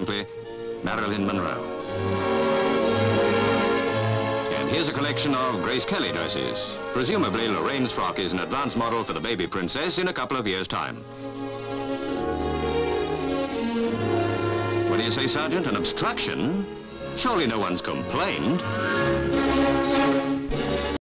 Simply Marilyn Monroe. And here's a collection of Grace Kelly dresses. Presumably Lorraine's frock is an advance model for the baby princess in a couple of years' time. What do you say, Sergeant? An obstruction? Surely no one's complained.